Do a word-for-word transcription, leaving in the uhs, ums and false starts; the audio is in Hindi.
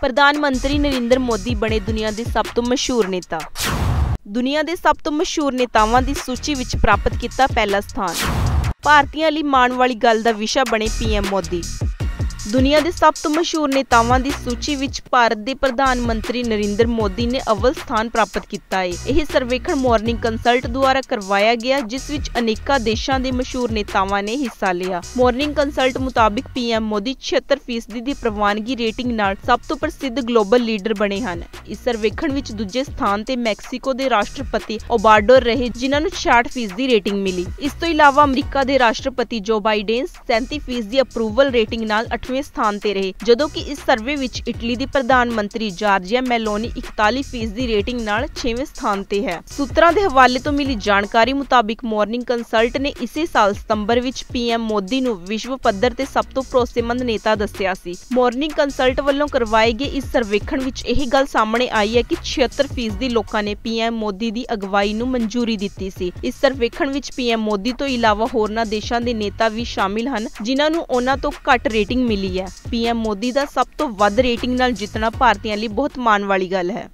प्रधानमंत्री नरेंद्र मोदी बने दुनिया के सब तो मशहूर नेता। दुनिया के सब तो मशहूर नेतावां की सूची विच प्राप्त किया पहला स्थान। भारतीयों लई माण वाली गल का विशा बने पीएम मोदी। दुनिया के सब तो मशहूर नेतावां की सूची विच भारत के प्रधानमंत्री नरेंद्र मोदी ने अव्वल स्थान प्राप्त किया है। यह सर्वेखण मॉर्निंग कंसल्ट द्वारा करवाया गया, जिस विच अनेका देशों के मशहूर नेतावां ने हिस्सा लिया। मॉर्निंग कंसल्ट मुताबिक पीएम मोदी छिहत्तर फीसदी की प्रवानगी रेटिंग नाल सब तो प्रसिद्ध ग्लोबल लीडर बने हैं। इस सर्वेखण विच दूजे स्थान ते मैक्सीको के राष्ट्रपति ओबार्डोर रहे, जिन्होंने छियासठ फीसदी रेटिंग मिली। इस तो इलावा अमरीका के राष्ट्रपति जो बाइडेन सैंती फीसदी अप्रूवल रेटिंग नाल अठवें स्थान ते रहे, जदों कि इस सर्वे विच इटली दी प्रधानमंत्री जॉर्जिया मेलोनी इकताली फीसदी रेटिंग नाल छेवें स्थान ते है। सूत्रां दे हवाले तो मिली जानकारी मुताबिक मॉर्निंग कंसल्ट ने इसी साल सितंबर विच पीएम मोदी नूं विश्व पद्धर ते सब तो भरोसेमंद नेता दस्सिया सी। मॉर्निंग कंसल्ट वल्लों करवाए गए इस सर्वेखण विच यह गल सामने आई है कि छिहत्तर फीसदी लोकां ने पीएम मोदी की अगवाई नूं मंजूरी दित्ती सी। इस सर्वेखण विच पीएम मोदी तो इलावा होरना देशां दे नेता भी शामिल हन, जिन्हां नूं उन्हां तो घट रेटिंग मिली। पीएम मोदी का सब तो वध रेटिंग नाल जितना भारतीयों लिए बहुत माण वाली गल है।